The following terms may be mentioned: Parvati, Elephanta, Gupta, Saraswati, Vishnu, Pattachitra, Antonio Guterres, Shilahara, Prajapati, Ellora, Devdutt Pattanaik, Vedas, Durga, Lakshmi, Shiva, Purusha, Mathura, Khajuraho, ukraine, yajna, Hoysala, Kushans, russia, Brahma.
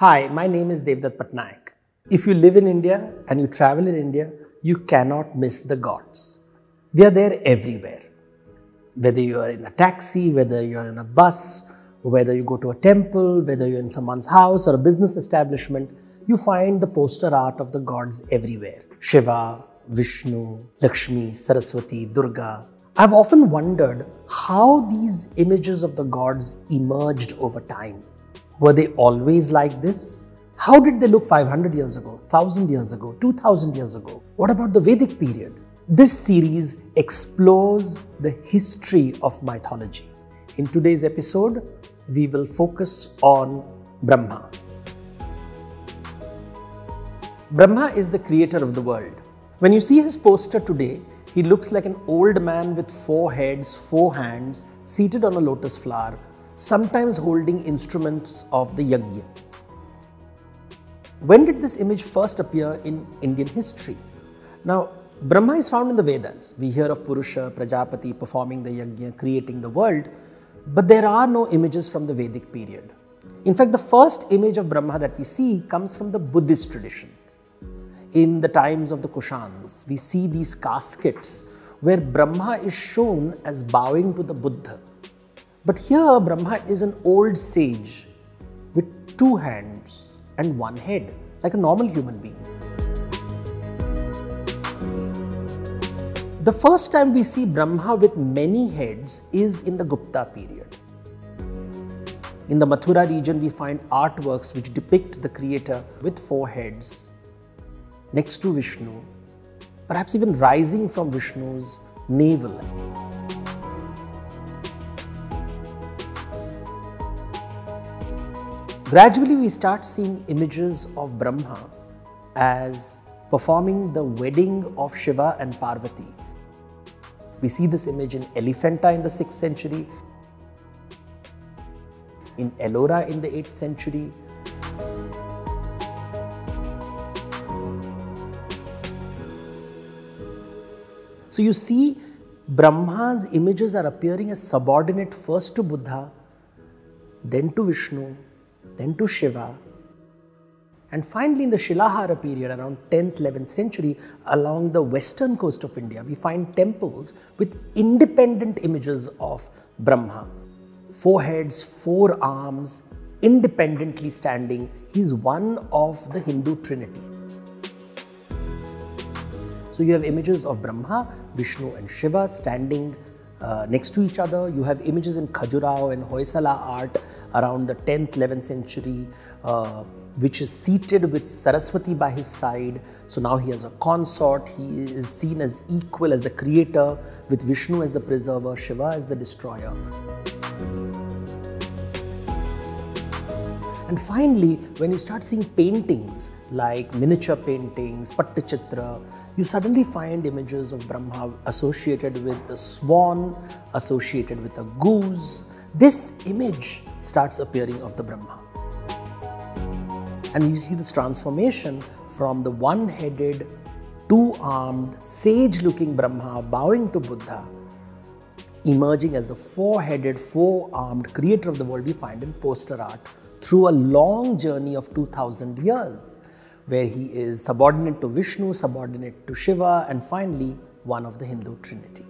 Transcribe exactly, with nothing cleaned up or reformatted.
Hi, my name is Devdutt Pattanaik. If you live in India and you travel in India, you cannot miss the gods. They are there everywhere. Whether you are in a taxi, whether you are in a bus, whether you go to a temple, whether you're in someone's house or a business establishment, you find the poster art of the gods everywhere. Shiva, Vishnu, Lakshmi, Saraswati, Durga. I've often wondered how these images of the gods emerged over time. Were they always like this? How did they look five hundred years ago, one thousand years ago, two thousand years ago? What about the Vedic period? This series explores the history of mythology. In today's episode, we will focus on Brahma. Brahma is the creator of the world. When you see his poster today, he looks like an old man with four heads, four hands, seated on a lotus flower, sometimes holding instruments of the yajna. When did this image first appear in Indian history? Now, Brahma is found in the Vedas. We hear of Purusha, Prajapati performing the yajna, creating the world, but there are no images from the Vedic period. In fact, the first image of Brahma that we see comes from the Buddhist tradition. In the times of the Kushans, we see these caskets where Brahma is shown as bowing to the Buddha. But here, Brahma is an old sage with two hands and one head, like a normal human being. The first time we see Brahma with many heads is in the Gupta period. In the Mathura region, we find artworks which depict the creator with four heads, next to Vishnu, perhaps even rising from Vishnu's navel. Gradually, we start seeing images of Brahma as performing the wedding of Shiva and Parvati. We see this image in Elephanta in the sixth century, in Ellora in the eighth century. So you see, Brahma's images are appearing as subordinate first to Buddha, then to Vishnu, then to Shiva, and finally in the Shilahara period around tenth, eleventh century along the western coast of India, we find temples with independent images of Brahma. Four heads, four arms, independently standing. He is one of the Hindu trinity. So you have images of Brahma, Vishnu and Shiva standing Uh, next to each other. You have images in Khajuraho and Hoysala art around the tenth, eleventh century, uh, which is seated with Saraswati by his side. So now he has a consort. He is seen as equal, as the creator, with Vishnu as the preserver, Shiva as the destroyer. And finally, when you start seeing paintings like miniature paintings, Pattachitra, you suddenly find images of Brahma associated with the swan, associated with a goose. This image starts appearing of the Brahma. And you see this transformation from the one-headed, two-armed, sage-looking Brahma bowing to Buddha, emerging as the four-headed, four-armed creator of the world we find in poster art, through a long journey of two thousand years, where he is subordinate to Vishnu, subordinate to Shiva, and finally one of the Hindu trinity.